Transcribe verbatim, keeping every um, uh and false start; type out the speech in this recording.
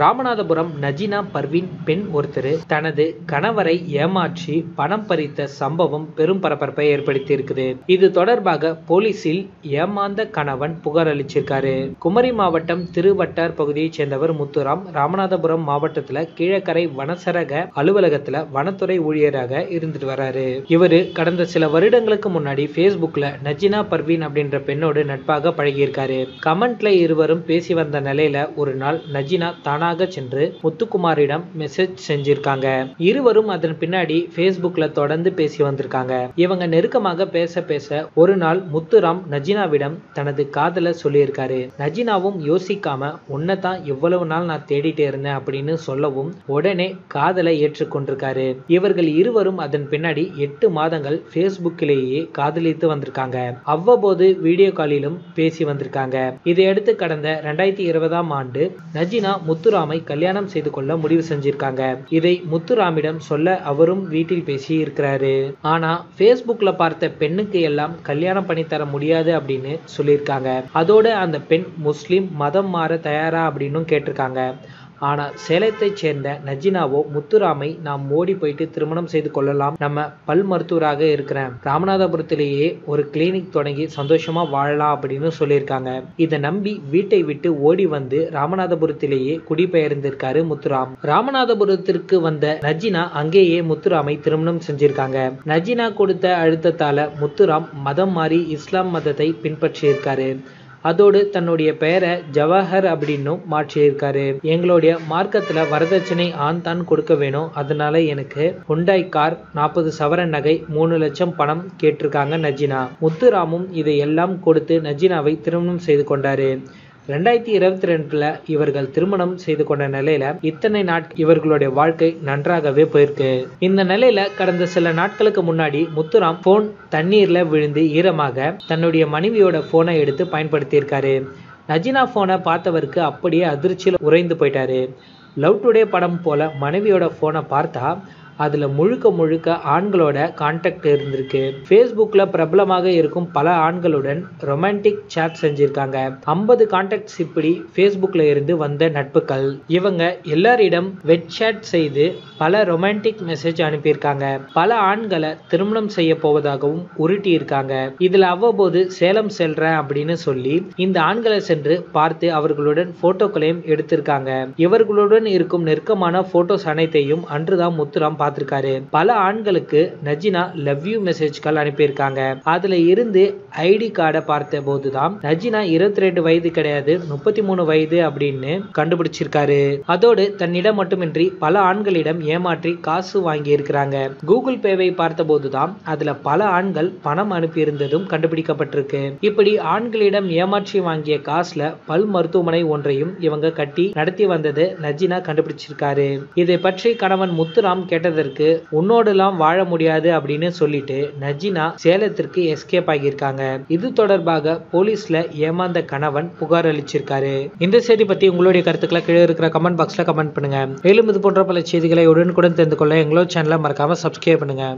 ராமநாதபுரம் நஜீனா பர்வீன் பெண் ஒருத்தர் தனது கணவரை ஏமாற்றி பணம் பறித்த சம்பவம் பெரும் பரபரப்பை ஏற்படுத்தி இருக்குது. இது தொடர்பாக போலீசில் ஏமாந்த கணவன் புகார் அளிச்சிருக்காரு. குமரி மாவட்டம் திருவட்டார் பகுதியைச் சேர்ந்தவர் முத்துராம் ராமநாதபுரம் மாவட்டத்துல கீழக்கரை வனசரக அலுவலகத்துல வனத்துறை ஊழியராக இருந்துட்டு வராரு. இவரு கடந்த சில வருடங்களுக்கு முன்னாடி Facebookல நஜீனா பர்வீன் அப்படின்ற பெண்ணோடு நட்பாக பழகியிருக்காரு. கமெண்ட்ல இருவரும் பேசி வந்த நிலையில ஒரு நாள் நஜீனா தான சென்று முத்துக்குமாரிடம் மெசேஜ் செஞ்சிருக்காங்க. இருவரும் அதன் பின்னாடி Facebookல தொடர்ந்து பேசி வந்திருக்காங்க. இவங்க நெருக்கமாக பேச பேச ஒரு நாள் முத்துராம் நஜீனாவிடம் தனது காதலை சொல்லியிருக்காரு. நஜீனாவும் யோசிக்காம உன்னதான் இவ்வளவு நாள் நான் தேடிட்டே இருந்தேன் அப்படின்னு சொல்லவும் உடனே காதலை ஏற்றுக்கொண்டிருக்காரு. இவர்கள் இருவரும் அதன் பின்னாடி எட்டு மாதங்கள் Facebookலேயே காதலித்து வந்திருக்காங்க. அவ்வப்போது வீடியோ காலிலும் பேசி வந்திருக்காங்க. இதையடுத்து கடந்த இரண்டாயிரத்தி இருபதாம் ஆண்டு நஜீனா முத்து முத்துராமை கல்யாணம் செய்து கொள்ள முடிவு செஞ்சிருக்காங்க. இதை முத்துராமிடம் சொல்ல அவரும் வீட்டில் பேசி இருக்கிறாரு. ஆனா Facebookல பார்த்த பெண்ணுக்கு எல்லாம் கல்யாணம் பண்ணி தர முடியாது அப்படின்னு சொல்லியிருக்காங்க. அதோட அந்த பெண் முஸ்லிம் மதம் மாற தயாரா அப்படின்னு கேட்டிருக்காங்க. ஆனா சேலத்தை சேர்ந்த நஜீனாவோ முத்துராமை நாம் ஓடி போயிட்டு திருமணம் செய்து கொள்ளலாம், நம்ம பல் மருத்துவராக இருக்கிறேன், ராமநாதபுரத்திலேயே ஒரு கிளினிக் தொடங்கி சந்தோஷமா வாழலாம் அப்படின்னு சொல்லியிருக்காங்க. இதை நம்பி வீட்டை விட்டு ஓடி வந்து ராமநாதபுரத்திலேயே குடிபெயர்ந்திருக்காரு முத்துராம். ராமநாதபுரத்திற்கு வந்த நஜீனா அங்கேயே முத்துராமை திருமணம் செஞ்சிருக்காங்க. நஜீனா கொடுத்த அழுத்தத்தால முத்துராம் மதம் மாறி இஸ்லாம் மதத்தை பின்பற்றியிருக்காரு. அதோடு தன்னுடைய பெயரை ஜவஹர் அப்படின்னு மாற்றியிருக்காரு. எங்களுடைய மார்க்கத்துல வரதட்சணை ஆண் தான் கொடுக்க வேணும், அதனால எனக்கு Hyundai கார், நாற்பது சவரன் நகை, மூணு லட்சம் பணம் கேட்டிருக்காங்க நஜீனா. முத்துராமும் இதையெல்லாம் கொடுத்து நஜீனாவை திருமணம் செய்து கொண்டாரு. ரெண்டாயிரத்தி இருபத்தி ரெண்டுல இவர்கள் திருமணம் செய்து கொண்ட நிலையில இத்தனை நாட்கள் இவர்களுடைய வாழ்க்கை நன்றாகவே போயிருக்கு. இந்த நிலையில கடந்த சில நாட்களுக்கு முன்னாடி முத்துராம் போன் தண்ணீர்ல விழுந்து ஈரமாக தன்னுடைய மனைவியோட போனை எடுத்து பயன்படுத்தி இருக்காரு. நஜீனா போனை பார்த்தவருக்கு அப்படியே அதிர்ச்சியில் உறைந்து போயிட்டாரு. லவ் டுடே படம் போல மனைவியோட போனை பார்த்தா அதில் முழுக்க முழுக்க ஆண்களோட கான்டாக்ட் இருந்திருக்கு. Facebookல பிரபலமாக இருக்கும் பல ஆண்களுடன் ரொமான்டிக் சாட் செஞ்சிருக்காங்க. ஐம்பது கான்டாக்ட்ஸ் இப்படி Facebookல இருந்து வந்த நட்புகள். இவங்க எல்லாரிடம் வெட் சாட் செய்து பல ரொமான்டிக் மெசேஜ் அனுப்பியிருக்காங்க. பல ஆண்களை திருமணம் செய்ய போவதாகவும் உருட்டி இருக்காங்க. இதில் அவ்வப்போது சேலம் செல்றேன் அப்படின்னு சொல்லி இந்த ஆண்களை சென்று பார்த்து அவர்களுடன் போட்டோக்களையும் எடுத்திருக்காங்க. இவர்களுடன் இருக்கும் நெருக்கமான போட்டோஸ் அனைத்தையும் அன்றுதான் முத்துராம் பார்த்திருக்காரு. பல ஆண்களுக்கு நஜீனா லவ் யூ மெசேஜ்கள் அனுப்பியிருக்காங்க. அதுல இருந்து ஐடி கார்டை பார்த்த போதுதான் நஜீனா இருபத்தி ரெண்டு வயது கிடையாது முப்பத்தி மூணு வயது அப்படின்னு கண்டுபிடிச்சிருக்காரு. அதோடு தன்னிடம் மட்டுமின்றி பல ஆண்களிடம் ஏமாற்றி காசு வாங்கி இருக்கிறாங்க. கூகுள் பேவை பார்த்த போதுதான் அதுல பல ஆண்கள் பணம் அனுப்பியிருந்ததும் கண்டுபிடிக்கப்பட்டிருக்கு. இப்படி ஆண்களிடம் ஏமாற்றி வாங்கிய காசுல பல் மருத்துவமனை ஒன்றையும் இவங்க கட்டி நடத்தி வந்தது நஜீனா கண்டுபிடிச்சிருக்காரு. இதை பற்றி கணவன் முத்துராம் கேட்டது க்கு உன்னோடெல்லாம் வாழ முடியாது அப்படின்னு சொல்லிட்டு நஜீனா சேலத்திற்கு எஸ்கேப் ஆகியிருக்காங்க. இது தொடர்பாக போலீஸ்ல ஏமாந்த கணவன் புகார் அளிச்சிருக்காரு. இந்த செய்தி பத்தி உங்களுடைய கருத்துக்களை கீழே இருக்கிற கமெண்ட் பாக்ஸ்ல கமெண்ட் பண்ணுங்க. மேலும் இது போன்ற பல செய்திகளை உடனுக்குடன் தெரிந்து கொள்ள எங்களோட சேனலை மறக்காம சப்ஸ்கிரைப் பண்ணுங்க.